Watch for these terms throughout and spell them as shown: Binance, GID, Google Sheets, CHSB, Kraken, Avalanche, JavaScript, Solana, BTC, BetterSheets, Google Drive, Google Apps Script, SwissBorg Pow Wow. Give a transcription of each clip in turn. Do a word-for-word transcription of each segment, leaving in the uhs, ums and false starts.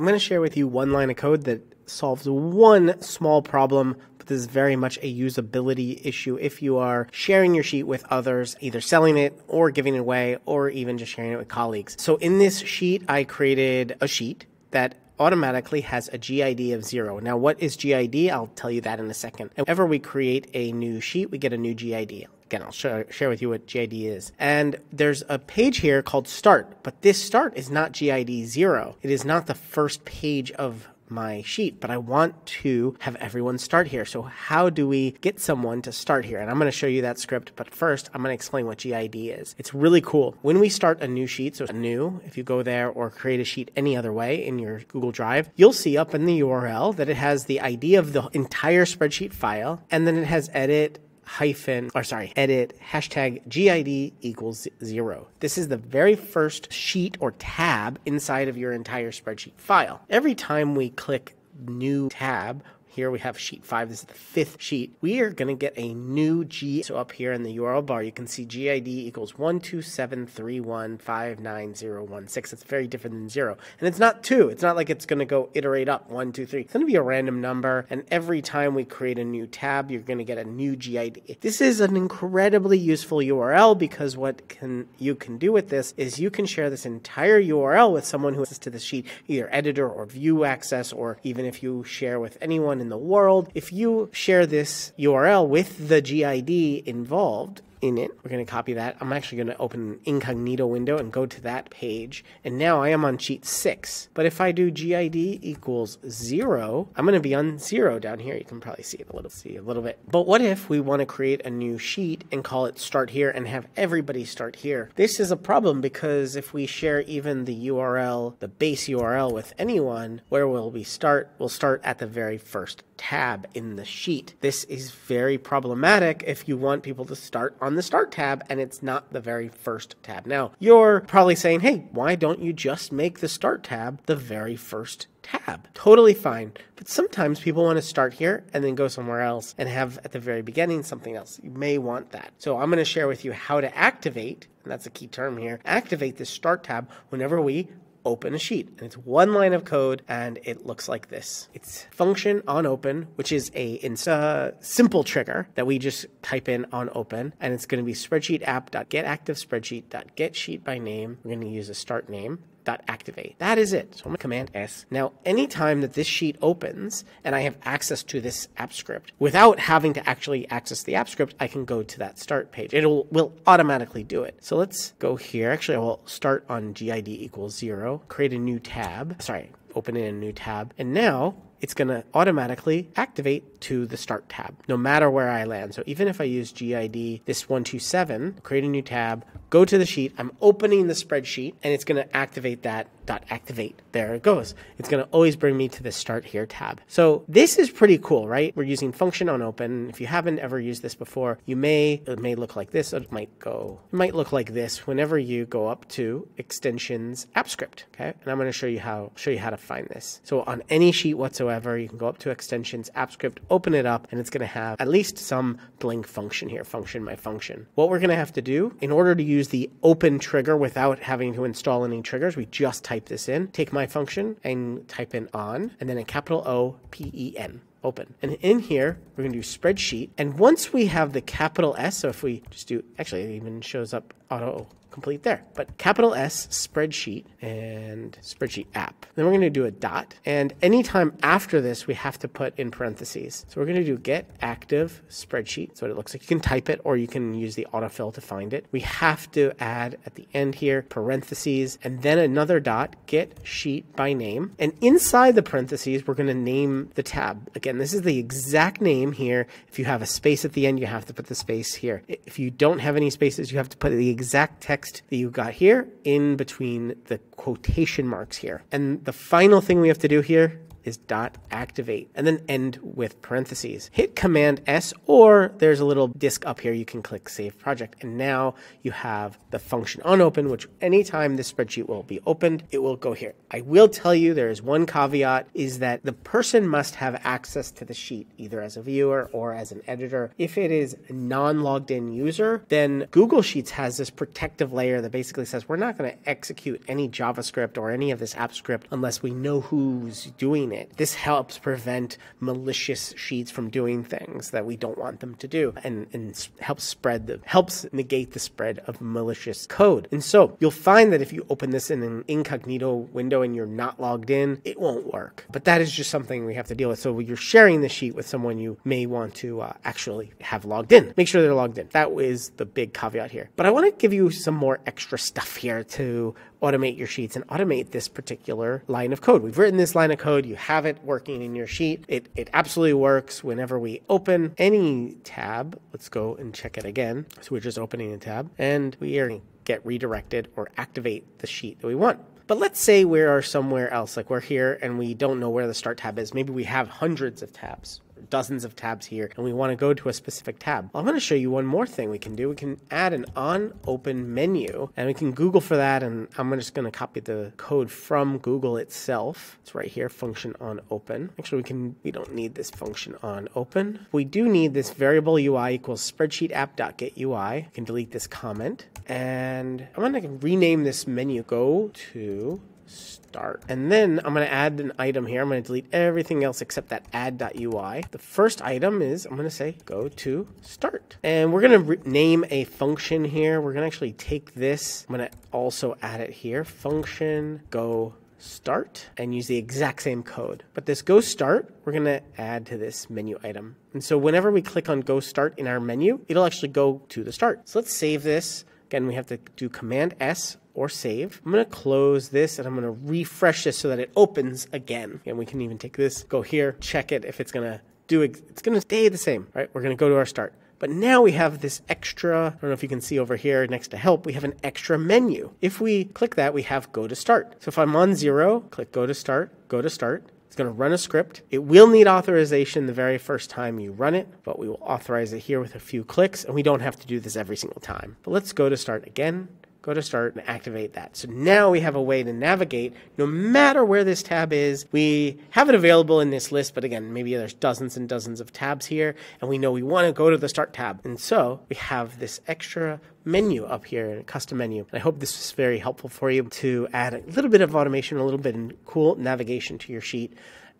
I'm going to share with you one line of code that solves one small problem, but this is very much a usability issue if you are sharing your sheet with others, either selling it or giving it away or even just sharing it with colleagues. So in this sheet, I created a sheet that automatically has a G I D of zero. Now, what is G I D? I'll tell you that in a second. Whenever we create a new sheet, we get a new G I D. Again, I'll sh share with you what G I D is. And there's a page here called Start, but this Start is not G I D zero. It is not the first page of my sheet, but I want to have everyone start here. So how do we get someone to start here? And I'm going to show you that script, but first I'm going to explain what G I D is. It's really cool. When we start a new sheet, so new, if you go there or create a sheet any other way in your Google Drive, you'll see up in the U R L that it has the I D of the entire spreadsheet file, and then it has edit hyphen, or sorry, edit hashtag G I D equals zero. This is the very first sheet or tab inside of your entire spreadsheet file. Every time we click new tab, here we have sheet five, this is the fifth sheet, we are going to get a new G. So up here in the U R L bar, you can see G I D equals one two seven three one five nine zero one six. It's very different than zero. And it's not two. It's not like it's going to go iterate up one, two, three. It's going to be a random number. And every time we create a new tab, you're going to get a new G I D. This is an incredibly useful U R L because what can you can do with this is you can share this entire U R L with someone who has access to the sheet, either editor or view access, or even if you share with anyone in the world. If you share this U R L with the G I D involved in it, we're going to copy that. I'm actually going to open an incognito window and go to that page. And now I am on sheet six. But if I do G I D equals zero, I'm going to be on zero down here. You can probably see it a little, see a little bit. But what if we want to create a new sheet and call it Start Here and have everybody start here? This is a problem because if we share even the U R L, the base U R L with anyone, where will we start? We'll start at the very first tab in the sheet. This is very problematic if you want people to start on the Start tab and it's not the very first tab. Now, you're probably saying, hey, why don't you just make the Start tab the very first tab? Totally fine. But sometimes people want to start here and then go somewhere else and have at the very beginning something else. You may want that. So I'm going to share with you how to activate, and that's a key term here, activate the Start tab whenever we open a sheet. And it's one line of code and it looks like this. It's function on open, which is a uh, simple trigger that we just type in on open, and it's going to be spreadsheet app.getActiveSpreadsheet.getSheet by name. We're going to use a start name. Dot activate. That is it. So I'm going to command S. Now, anytime that this sheet opens and I have access to this app script without having to actually access the app script, I can go to that start page. It will automatically do it. So let's go here. Actually, I will start on G I D equals zero, create a new tab. Sorry, open in a new tab. And now it's going to automatically activate to the Start tab, no matter where I land. So even if I use G I D, this one two seven, create a new tab, go to the sheet, I'm opening the spreadsheet, and it's going to activate that dot activate. There it goes. It's going to always bring me to the Start Here tab. So this is pretty cool, right? We're using function on open. If you haven't ever used this before, you may, it may look like this. It might go, it might look like this whenever you go up to extensions app script. Okay. And I'm going to show you how, show you how to find this. So on any sheet whatsoever, you can go up to extensions, app script, open it up, and it's going to have at least some blank function here, function my function. What we're going to have to do in order to use the open trigger without having to install any triggers, we just type this in, take my function and type in on, and then a capital O P E N. Open. And in here, we're going to do spreadsheet. And once we have the capital S, so if we just do, actually it even shows up auto complete there, but capital S spreadsheet and spreadsheet app. Then we're going to do a dot. And anytime after this, we have to put in parentheses. So we're going to do get active spreadsheet. That's what it looks like. You can type it or you can use the autofill to find it. We have to add at the end here, parentheses, and then another dot, get sheet by name. And inside the parentheses, we're going to name the tab. Again, And this is the exact name here. If you have a space at the end, you have to put the space here. If you don't have any spaces, you have to put the exact text that you got here in between the quotation marks here. And the final thing we have to do here is dot activate and then end with parentheses. Hit Command S, or there's a little disk up here. You can click Save Project. And now you have the function unopened, which anytime this spreadsheet will be opened, it will go here. I will tell you there is one caveat, is that the person must have access to the sheet, either as a viewer or as an editor. If it is a non-logged in user, then Google Sheets has this protective layer that basically says we're not going to execute any JavaScript or any of this app script unless we know who's doing it. This helps prevent malicious sheets from doing things that we don't want them to do, and, and helps spread the helps negate the spread of malicious code. And so you'll find that if you open this in an incognito window and you're not logged in, it won't work. But that is just something we have to deal with. So when you're sharing the sheet with someone, you may want to uh, actually have logged in. Make sure they're logged in. That is the big caveat here. But I want to give you some more extra stuff here to automate your sheets and automate this particular line of code. We've written this line of code. You have it working in your sheet. It, it absolutely works whenever we open any tab. Let's go and check it again. So we're just opening a tab and we are going to get redirected or activate the sheet that we want. But let's say we are somewhere else, like we're here and we don't know where the start tab is. Maybe we have hundreds of tabs, dozens of tabs here, and we want to go to a specific tab. Well, I'm going to show you one more thing we can do. We can add an on open menu, and we can Google for that, and I'm just going to copy the code from Google itself. It's right here, function on open. Actually, we can we don't need this function on open. We do need this variable U I equals spreadsheet app.getUI. We can delete this comment, and I'm going to rename this menu. Go to start. And then I'm going to add an item here. I'm going to delete everything else except that add.ui. The first item is, I'm going to say, go to start. And we're going to name a function here. We're going to actually take this. I'm going to also add it here. Function go start, and use the exact same code. But this go start, we're going to add to this menu item. And so whenever we click on go start in our menu, it'll actually go to the start. So let's save this. Again, we have to do Command S or save. I'm going to close this and I'm going to refresh this so that it opens again. And we can even take this, go here, check it if it's going to do it. It's going to stay the same, right? We're going to go to our start. But now we have this extra, I don't know if you can see over here next to help, we have an extra menu. If we click that, we have go to start. So if I'm on zero, click go to start, go to start. It's going to run a script. It will need authorization the very first time you run it, but we will authorize it here with a few clicks, and we don't have to do this every single time. But let's go to start again. Go to start and activate that. So now we have a way to navigate no matter where this tab is. We have it available in this list, but again, maybe there's dozens and dozens of tabs here, and we know we want to go to the start tab. And so we have this extra menu up here, a custom menu. And I hope this was very helpful for you to add a little bit of automation, a little bit of cool navigation to your sheet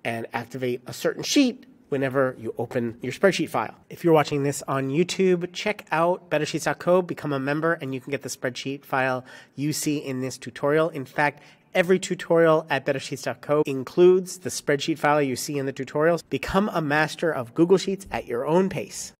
and activate a certain sheet whenever you open your spreadsheet file. If you're watching this on YouTube, check out BetterSheets dot co, become a member, and you can get the spreadsheet file you see in this tutorial. In fact, every tutorial at BetterSheets dot co includes the spreadsheet file you see in the tutorials. Become a master of Google Sheets at your own pace.